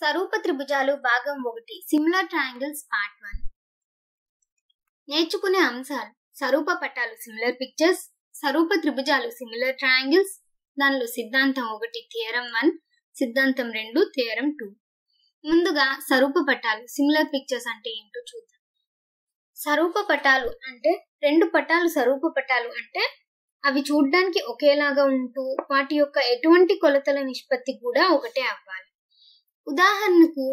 సరూప త్రిభుజాలు భాగం 1 similar triangles part 1 నేర్చుకునే అంశాలు సరూప పటాలు సిమిలర్ పిక్చర్స్ సరూప త్రిభుజాలు సిమిలర్ ట్రయాంగిల్స్ దానిలో సిద్ధాంతం 1 థియరం 1 సిద్ధాంతం 2 థియరం 2 ముందుగా సరూప పటాలు సిమిలర్ పిక్చర్స్ అంటే ఏంటో చూద్దాం సరూప పటాలు అంటే రెండు పటాలు సరూప పటాలు అంటే అవి చూడడానికి ఒకేలాగా ఉంటూ వాటి యొక్క ఎటువంటి కొలతల నిష్పత్తి కూడా ఒకటే అవ్వాలి ఉదాహరణకు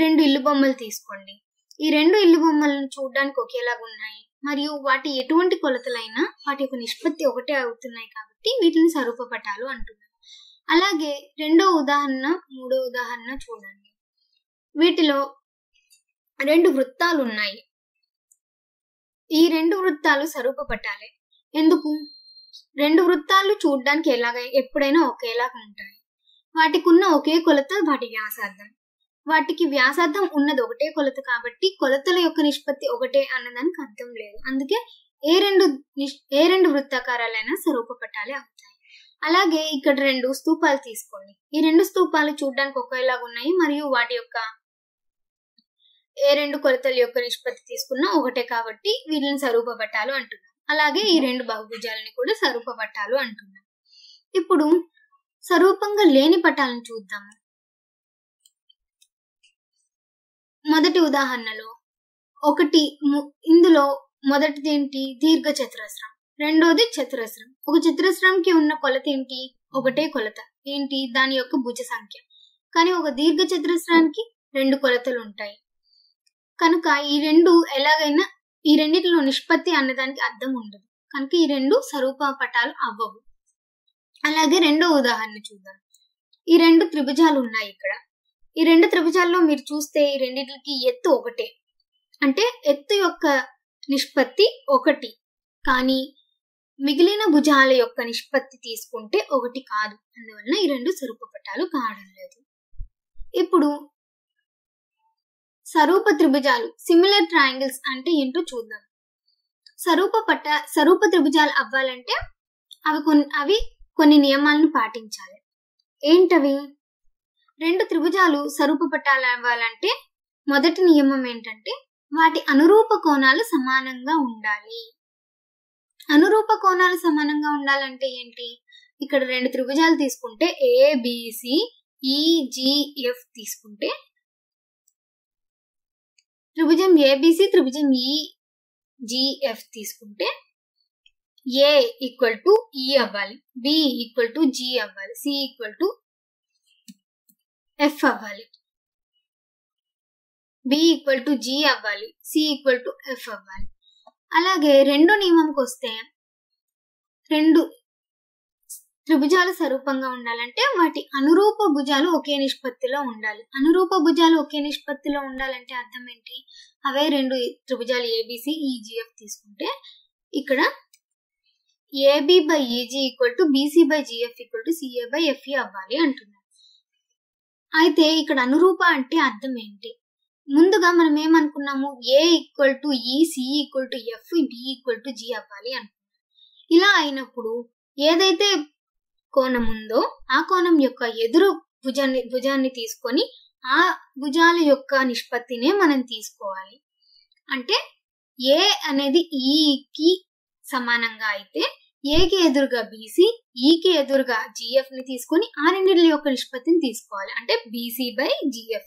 రెండు ఇల్లు బొమ్మలు తీసుకోండి ఈ రెండు ఇల్లు బొమ్మలను చూడడానికి ఒకేలాగా ఉన్నాయి మరియు వాటి ఎటువంటి కొలతలైనా వాటి యొక్క నిష్పత్తి ఒకటే అవుతున్నాయి కాబట్టి వీటిని సరూప పటాలు అంటున్నారు అలాగే రెండో ఉదాహరణ మూడో ఉదాహరణ చూడండి వీటిలో రెండు వృత్తాలు ఉన్నాయి ఈ రెండు వృత్తాలు సరూప పటాలే ఎందుకు రెండు వృత్తాలు చూడడానికి ఎప్పుడైనా ఒకేలాగా ఉంటాయి వాటికి ఉన్న ఒకే కొలత వాటి వ్యాసార్థం వాటికి వ్యాసార్థం ఉన్నది ఒకటే కొలత కాబట్టి కొలతల యొక్క నిష్పత్తి ఒకటే అన్నదానికి అర్థం లేదు అందుకే ఏ రెండు వృత్తాకారాలైనా సరూప పటాలే అవుతాయి అలాగే ఇక్కడ రెండు స్తూపాలు తీసుకోండి ఈ రెండు స్తూపాలు చూడడానికి ఒకేలాగా ఉన్నాయి మరియు వాటి యొక్క ఏ రెండు కొలతల యొక్క నిష్పత్తి తీసుకున్నా ఒకటే కాబట్టి వీళ్ళని సరూప పటాలు అంటున్నారు అలాగే ఈ రెండు బహుభుజాలని కూడా సరూప పటాలు అంటున్నారు ఇప్పుడు సరూపంగా లేని పటాలను చూద్దాము మొదటి ఉదాహరణలో ఇందులో మొదటిది ఏంటి దీర్ఘ చతురస్రం రెండోది చతురస్రం ఒక చతురస్రంకి ఉన్న కొలత ఏంటి ఒకటే కొలత ఏంటి దాని యొక్క భుజ సంఖ్య కానీ ఒక దీర్ఘ చతురస్రానికి రెండు కొలతలు ఉంటాయి కనుక ఈ రెండిటిలో నిష్పత్తి అన్నదానికి అర్థం ఉండదు కనుక ఈ రెండు సరూప పటాలు అవ్వవు అలాగే రెండో ఉదాహరణ చూద్దాం ఈ రెండు త్రిభుజాలు ఉన్నాయి ఇక్కడ ఈ రెండు త్రిభుజాల్లో మీరు చూస్తే ఈ రెండిటికి ఎత్తు ఒకటే అంటే ఎత్తు యొక్క నిష్పత్తి ఒకటి కానీ మిగిలిన భుజాల యొక్క నిష్పత్తి తీసుకుంటే ఒకటి కాదు అందువల్ల ఈ రెండు సరూప పటాలు కావడం లేదు ఇప్పుడు సరూప త్రిభుజాలు సిమిలర్ ట్రయాంగిల్స్ అంటే ఏంటో చూద్దాం సరూప త్రిభుజాలు అవ్వాలంటే అవి కొన్ని నియమాలను పాటించాలి ఏంటవి రెండు త్రిభుజాలు సరూప పటాలు అవ్వాలంటే మొదటి నియమం ఏంటంటే వాటి అనురూప కోణాలు సమానంగా ఉండాలి అనురూప కోణాలు సమానంగా ఉండాలంటే ఏంటి ఇక్కడ రెండు త్రిభుజాలు తీసుకుంటే ABCEGF తీసుకుంటే త్రిభుజం ABC త్రిభుజం EGF తీసుకుంటే A ఈక్వల్ టు E అవ్వాలి B ఈక్వల్ టు G అవ్వాలి C ఈక్వల్ టు F అవ్వాలి B ఈక్వల్ టు G అవ్వాలి C ఈక్వల్ టు F అవ్వాలి అలాగే రెండో నియమంకి వస్తే రెండు త్రిభుజాలు సరూపంగా ఉండాలంటే వాటి అనురూప భుజాలు ఒకే నిష్పత్తిలో ఉండాలి అనురూప భుజాలు ఒకే నిష్పత్తిలో ఉండాలంటే అర్థం ఏంటి అవే రెండు త్రిభుజాలు ABCEGF తీసుకుంటే ఇక్కడ AB/EG = BC/GF = CA/FE అవ్వాలి అంటున్నారు అయితే ఇక్కడ అనురూప అంటే అర్థం ఏంటి ముందుగా మనం ఏమనుకున్నాము A = E C = F D = G అవ్వాలి అనుకున్నాం ఇలా అయినప్పుడు ఏదైతే కోణం ఉందో ఆ కోణం యొక్క ఎదురు భుజాన్ని తీసుకొని ఆ భుజాల యొక్క నిష్పత్తినే మనం తీసుకోవాలి అంటే A అనేది Eకి సమానంగా అయితే ఏకి ఎదురుగా BC ఈకి ఎదురుగా GF ని తీసుకొని ఆ రెండింటి యొక్క నిష్పత్తిని తీసుకోవాలి అంటే BC/GF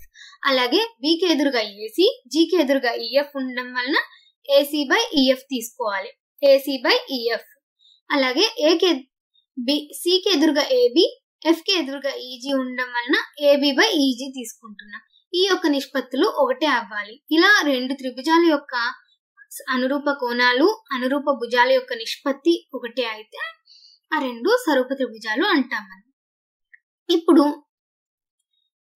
అలాగే బికి ఎదురుగా AC జికి ఎదురుగా EF ఉండడం వలన AC/EF తీసుకోవాలి AC/EF అలాగే CK ఎదురుగా AB F కి ఎదురుగా EG ఉండడం వలన AB/EG తీసుకుంటున్నాం ఈ యొక్క నిష్పత్తులు ఒకటే అవ్వాలి ఇలా రెండు త్రిభుజాల యొక్క అనురూప కోణాలు అనురూప భుజాల యొక్క నిష్పత్తి ఒకటే అయితే ఆ రెండు సరూప త్రిభుజాలు అంటాం మనం ఇప్పుడు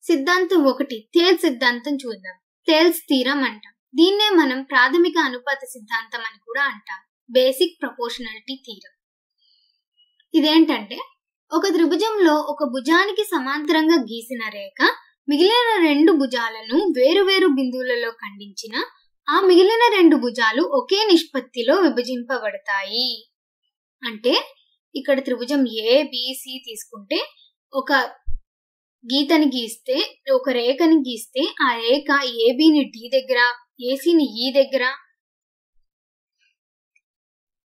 సిద్ధాంతం 1 థేల్స్ సిద్ధాంతం చూద్దాం థేల్స్ థీరం అంటాం దీన్నే మనం ప్రాథమిక అనుపాత సిద్ధాంతం అని కూడా అంటాం బేసిక్ ప్రపోర్షనాలిటీ థీరం ఇదేంటంటే ఒక త్రిభుజంలో ఒక భుజానికి సమాంతరంగా గీసిన రేఖ మిగిలిన రెండు భుజాలను వేరువేరు బిందువులలో ఖండించిన ఆ మిగిలిన రెండు భుజాలు ఒకే నిష్పత్తిలో విభజింపబడతాయి అంటే ఇక్కడ త్రిభుజం ABC తీసుకుంటే ఒక గీతని గీస్తే ఒక రేఖని గీస్తే ఆ రేఖ ఏబిని డి దగ్గర ఏసీని ఈ దగ్గర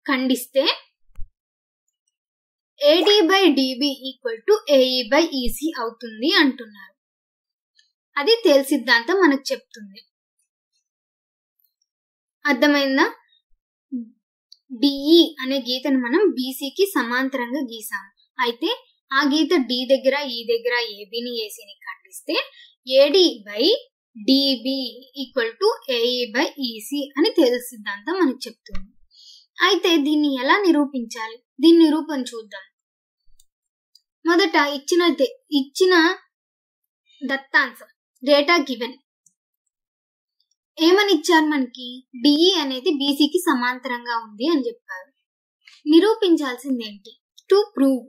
ఖండిస్తే AD by DB equal to AE by EC అవుతుంది అంటున్నారు. అది థేల్స్ సిద్ధాంతం మనకు చెప్తుంది. అర్థమైందా? డిఈ అనే గీతను మనం బీసీకి సమాంతరంగా గీసాము. అయితే ఆ గీత డి దగ్గర ఈ దగ్గర ఏబిని ఏసీని ఖండిస్తే AD by DB equal to AE by EC అని థేల్స్ సిద్ధాంతం మనకు చెప్తుంది. అయితే దీన్ని ఎలా నిరూపించాలి? దీని నిరూపణ చూద్దాం. మొదట ఇచ్చిన దత్తాంశం డేటా గివెన్ ఏమని ఇచ్చారు మనకి? డిఈ అనేది బీసీకి సమాంతరంగా ఉంది అని చెప్పారు. నిరూపించాల్సింది ఏంటి? To prove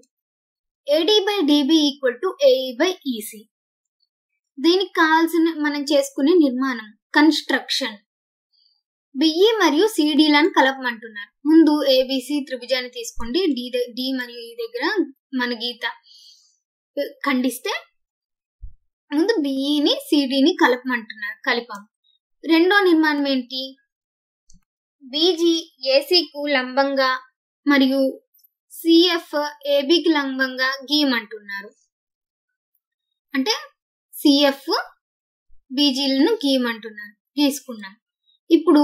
AD by DB equal to AE by EC. దీనికి కావాల్సిన మనం చేసుకునే నిర్మాణం కన్స్ట్రక్షన్. బిఈ మరియు సిడీలను కలపమంటున్నారు. ముందు ఏబిసి త్రిభుజాన్ని తీసుకోండి, డి మరియు ఈ దగ్గర మన గీత ఖండిస్తే ముందు బిఈని సిడీని కలపమంటున్నారు, కలిపాము. రెండో నిర్మాణం ఏంటి? బీజీ ఏసీకు లంబంగా మరియు సిఎఫ్ ఏబికి లంబంగా గీయమంటున్నారు. అంటే సిఎఫ్ బీజీలను గీయమంటున్నారు, గీసుకున్నాం. ఇప్పుడు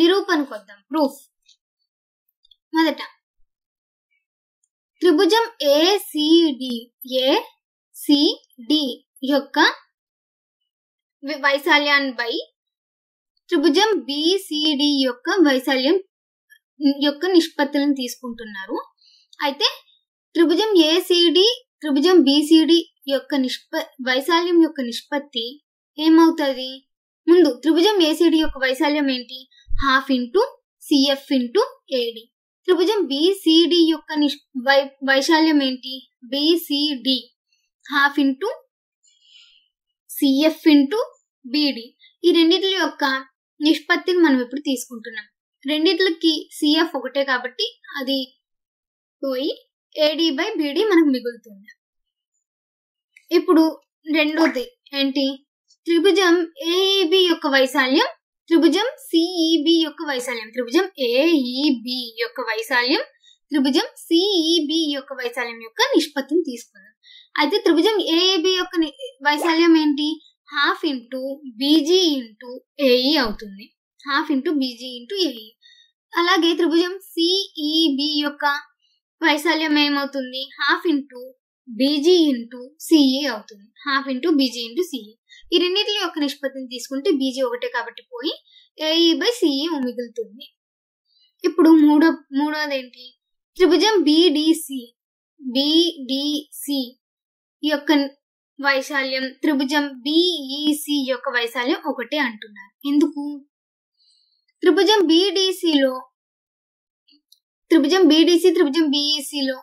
నిరూపణకు వద్దాం, ప్రూఫ్. మొదట త్రిభుజం ఏసిడి యొక్క వైశాల్యాన్ని బై త్రిభుజం బిసిడి యొక్క వైశాల్యం యొక్క నిష్పత్తులను తీసుకుంటున్నారు. అయితే త్రిభుజం ఏసిడి త్రిభుజం బిసిడి యొక్క వైశాల్యం యొక్క నిష్పత్తి ఏమవుతుంది? ముందు త్రిభుజం ఏసీడి యొక్క వైశాల్యం ఏంటి? Half into CF into AD. త్రిభుజం బిసిడి యొక్క వైశాల్యం ఏంటి? BCD half into CF into BD. ఈ రెండిటి యొక్క నిష్పత్తిని మనం ఇప్పుడు తీసుకుంటున్నాం. రెండిట్లకి సిఎఫ్ ఒకటే కాబట్టి అది పోయి ఏడి బై బిడి మనకు మిగులుతుంది. ఇప్పుడు రెండోది ఏంటి? త్రిభుజం ఏఈబి యొక్క వైశాల్యం త్రిభుజం సిఈబి యొక్క వైశాల్యం త్రిభుజం ఏఈబి యొక్క వైశాల్యం త్రిభుజం సిఈబి యొక్క వైశాల్యం యొక్క నిష్పత్తిని తీసుకుందాం. అయితే త్రిభుజం ఏఈబి యొక్క వైశాల్యం ఏంటి? Half into BG into AE అవుతుంది. Half into BG into AE. అలాగే త్రిభుజం సిఈబి యొక్క వైశాల్యం ఏమవుతుంది? Half into BG into CE అవుతుంది. Half into BG into CE. ఈ రెండింటి యొక్క నిష్పత్తిని తీసుకుంటే బీజీ ఒకటే కాబట్టి పోయి ఏఈ బై సిఈ మిగులుతుంది. ఇప్పుడు మూడోది ఏంటి? త్రిభుజం బిడిసి యొక్క వైశాల్యం త్రిభుజం బిఈసి యొక్క వైశాల్యం ఒకటే అంటున్నారు. ఎందుకు? త్రిభుజం బిడిసిలో త్రిభుజం బిఈసిలో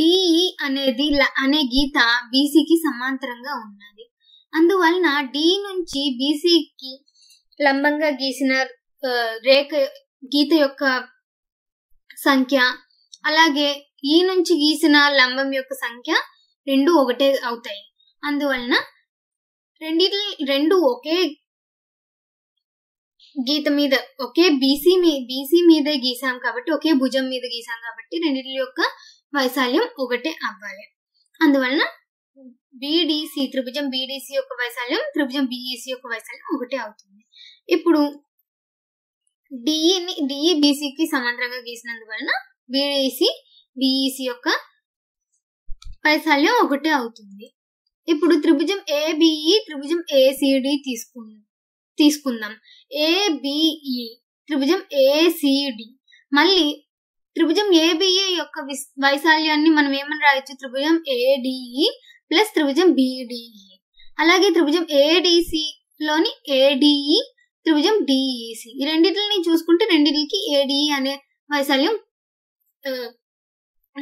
డిఈ అనే గీత బీసీకి సమాంతరంగా ఉన్నది. అందువలన డి నుంచి బీసీకి లంబంగా గీసిన రేఖ గీత యొక్క సంఖ్య అలాగే ఈ నుంచి గీసిన లంబం యొక్క సంఖ్య రెండు ఒకటే అవుతాయి. అందువలన రెండు ఒకే గీత మీద ఒకే బీసీ మీద గీసాం కాబట్టి ఒకే భుజం మీద గీసాం కాబట్టి రెండిటి యొక్క వైశాల్యం ఒకటే అవ్వాలి. అందువలన త్రిభుజం బిడిసి యొక్క వైశాల్యం త్రిభుజం బిఈసి యొక్క వైశాల్యం ఒకటే అవుతుంది. ఇప్పుడు డిఈ బీసీకి సమాంతరంగా గీసినందువలన బిడిసి బిఈసి యొక్క వైశాల్యం ఒకటే అవుతుంది. ఇప్పుడు త్రిభుజం ఏబిఈ త్రిభుజం ఏసిడి తీసుకుందాం. ఏబిఈ త్రిభుజం ఏసిడి. మళ్ళీ త్రిభుజం ఏబిఈ యొక్క వైశాల్యాన్ని మనం ఏమని రాయొచ్చు? త్రిభుజం ఏడిఈ ప్లస్ త్రిభుజం బిడిఈ. అలాగే త్రిభుజం ఏడిసి లోని ఏడిఈ త్రిభుజం డిఈసి. ఈ రెండింటిని చూసుకుంటే రెండింటికి ఏడిఈ అనే వైశాల్యం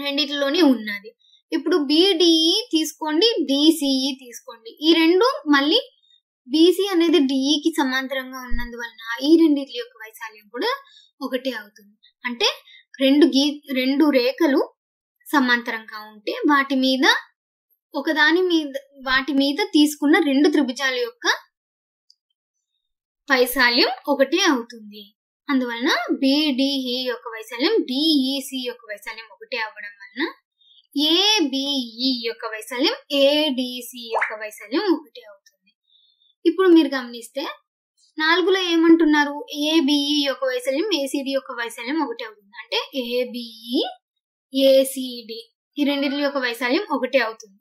రెండిటిలోనే ఉన్నది. ఇప్పుడు బిడిఈ తీసుకోండి, డిసిఈ తీసుకోండి. ఈ రెండు మళ్ళీ బీసీ అనేది డిఈకి సమాంతరంగా ఉన్నందువలన ఈ రెండింటి యొక్క వైశాల్యం కూడా ఒకటే అవుతుంది. అంటే రెండు రేఖలు సమాంతరంగా ఉంటే వాటి మీద తీసుకున్న రెండు త్రిభుజాల యొక్క వైశాల్యం ఒకటే అవుతుంది. అందువలన BDE యొక్క వైశాల్యం DEC యొక్క వైశాల్యం ఒకటే అవ్వడం వలన ABE యొక్క వైశాల్యం ADC యొక్క వైశాల్యం ఒకటే అవుతుంది. ఇప్పుడు మీరు గమనిస్తే నాలుగులో ఏమంటున్నారు, ABE యొక్క వైశాల్యం ACD యొక్క వైశాల్యం ఒకటే అవుతుంది. అంటే ABE ACD ఈ రెండిటి యొక్క వైశాల్యం ఒకటే అవుతుంది.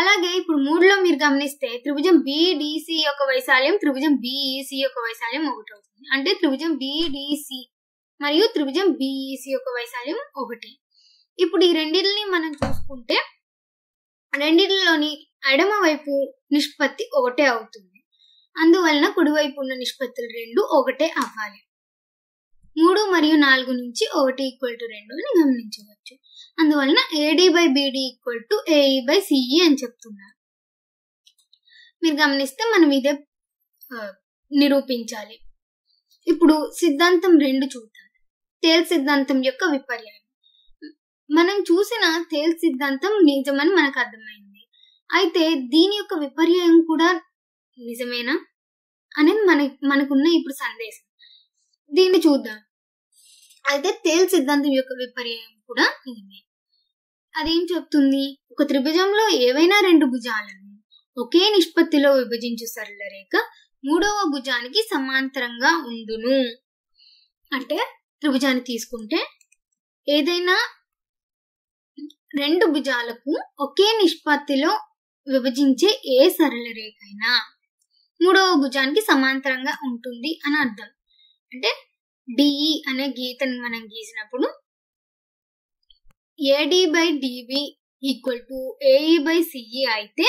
అలాగే ఇప్పుడు మూడులో మీరు గమనిస్తే త్రిభుజం BDC యొక్క వైశాల్యం త్రిభుజం BEC యొక్క వైశాల్యం ఒకటి అవుతుంది. అంటే త్రిభుజం BDC మరియు త్రిభుజం BEC యొక్క వైశాల్యం ఒకటి. ఇప్పుడు ఈ రెండింటిని మనం చూసుకుంటే రెండింటిలోని ఎడమ వైపు నిష్పత్తి ఒకటే అవుతుంది. అందువలన కుడివైపు ఉన్న నిష్పత్తులు రెండు ఒకటే అవ్వాలి. 3 మరియు 4 నుంచి 1 = 2 అని గమనించవచ్చు. అందువలన AD/BD = AE/CE అని చెప్తున్నారు. మీరు గమనిస్తే మనం ఇదే నిరూపించాలి. ఇప్పుడు సిద్ధాంతం 2 చూద్దాం. థేల్స్ సిద్ధాంతం యొక్క విపర్యాయం. మనం చూసిన థేల్స్ సిద్ధాంతం నిజమని మనకు అర్థమైంది. అయితే దీని యొక్క విపర్యాయం కూడా నిజమేనా అనేది మనకున్న ఇప్పుడు సందేశం. దీన్ని చూద్దాం. అయితే థేల్స్ సిద్ధాంతం యొక్క విపర్యాయం కూడా నిజమే. అదేం చెప్తుంది, ఒక త్రిభుజంలో ఏవైనా రెండు భుజాలను ఒకే నిష్పత్తిలో విభజించు సరళ రేఖ మూడవ భుజానికి సమాంతరంగా ఉండును. అంటే త్రిభుజాన్ని తీసుకుంటే ఏదైనా రెండు భుజాలకు ఒకే నిష్పత్తిలో విభజించే ఏ సరళ రేఖ అయినా మూడవ భుజానికి సమాంతరంగా ఉంటుంది అని అర్థం. అంటే డిఈ అనే గీతను మనం గీసినప్పుడు AD/DB = AE/CE అయితే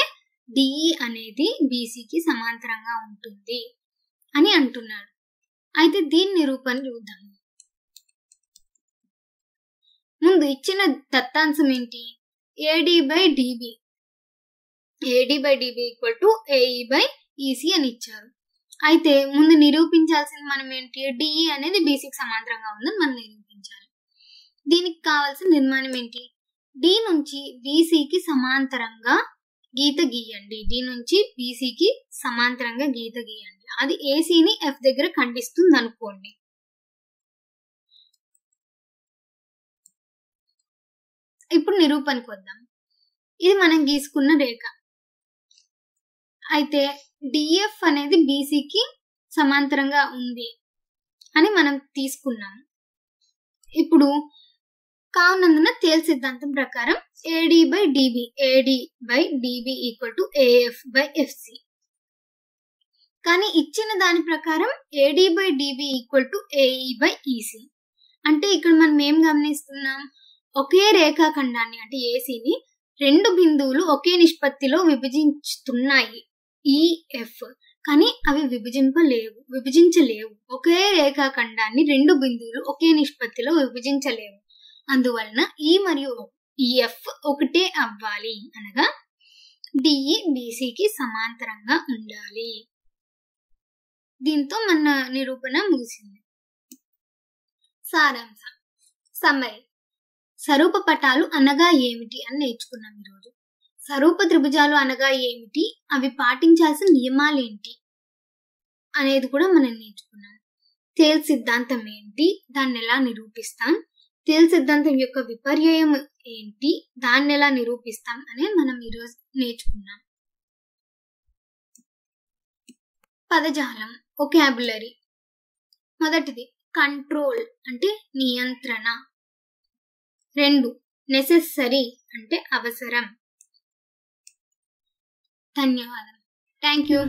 డిఈ అనేది బీసీకి సమాంతరంగా ఉంటుంది అని అంటున్నాడు. అయితే దీని నిరూపణ చూద్దాము. ముందు ఇచ్చిన దత్తాంశం ఏంటి, AD/DB = AE/EC అని ఇచ్చారు. అయితే ముందు నిరూపించాల్సింది మనం ఏంటి, డిఈ అనేది బీసీకి సమాంతరంగా ఉందని మనం నిరూపించాలి. దీనికి కావాల్సిన నిర్మాణం ఏంటి, డి నుంచి బీసీకి సమాంతరంగా గీత గీయండి. డి నుంచి బీసీకి సమాంతరంగా గీత గీయండి. అది ఏసీని F దగ్గర ఖండిస్తుంది అనుకోండి. ఇప్పుడు నిరూపణకు వద్దాం. ఇది మనం గీసుకున్న రేఖ. అయితే DF అనేది బీసీకి సమాంతరంగా ఉంది అని మనం తీసుకున్నాం. ఇప్పుడు కావునందున థేల్స్ సిద్ధాంతం ప్రకారం AD/DB = AF/FC. కానీ ఇచ్చిన దాని ప్రకారం AD/DB = AE/EC. అంటే ఇక్కడ మనం ఏం గమనిస్తున్నాం, ఒకే రేఖాఖండాన్ని అంటే ఏసీని రెండు బిందువులు ఒకే నిష్పత్తిలో విభజిస్తున్నాయి EF, కానీ అవి విభజించలేవు. ఒకే రేఖాఖండాన్ని రెండు బిందువులు ఒకే నిష్పత్తిలో విభజించలేవు. అందువలన E మరియు EF ఒకటే అవ్వాలి. అనగా DE BCకి సమాంతరంగా ఉండాలి. దీంతో మన నిరూపణ ముగిసింది. సారాంశం, సమ్మరీ. సరూప పటాలు అనగా ఏమిటి అని నేర్చుకున్నాం ఈరోజు. సరూప త్రిభుజాలు అనగా ఏమిటి, అవి పాటించాల్సిన నియమాలు ఏంటి అనేది కూడా మనం నేర్చుకున్నాం. థేల్స్ సిద్ధాంతం ఏంటి, దాన్ని ఎలా నిరూపిస్తాం, థేల్స్ సిద్ధాంతం యొక్క విపర్యయం ఏంటి, దాన్ని ఎలా నిరూపిస్తాం అనేది మనం ఈరోజు నేర్చుకున్నాం. పదజాలం, వొకాబులరీ. మొదటిది కంట్రోల్ అంటే నియంత్రణ. 2 నెసెసరీ అంటే అవసరం. ధన్యవాదాలు. Thank you.